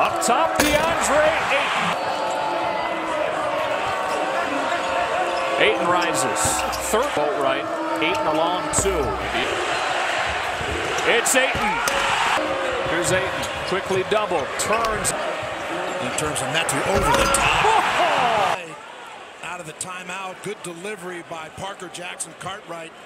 Up top, DeAndre Ayton. Ayton rises. Third boat right. Ayton along two. It's Ayton. Here's Ayton. Quickly double. Turns. He turns on that to over the top. Out of the timeout. Good delivery by Parker Jackson Cartwright.